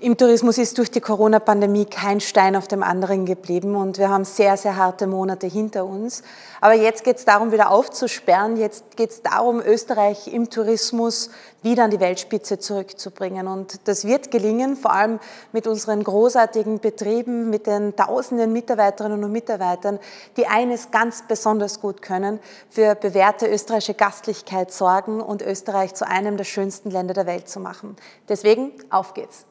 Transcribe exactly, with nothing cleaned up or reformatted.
Im Tourismus ist durch die Corona-Pandemie kein Stein auf dem anderen geblieben und wir haben sehr, sehr harte Monate hinter uns. Aber jetzt geht es darum, wieder aufzusperren, jetzt geht es darum, Österreich im Tourismus wieder an die Weltspitze zurückzubringen. Und das wird gelingen, vor allem mit unseren großartigen Betrieben, mit den tausenden Mitarbeiterinnen und Mitarbeitern, die eines ganz besonders gut können, für bewährte österreichische Gastlichkeit sorgen und Österreich zu einem der schönsten Länder der Welt zu machen. Deswegen, auf geht's!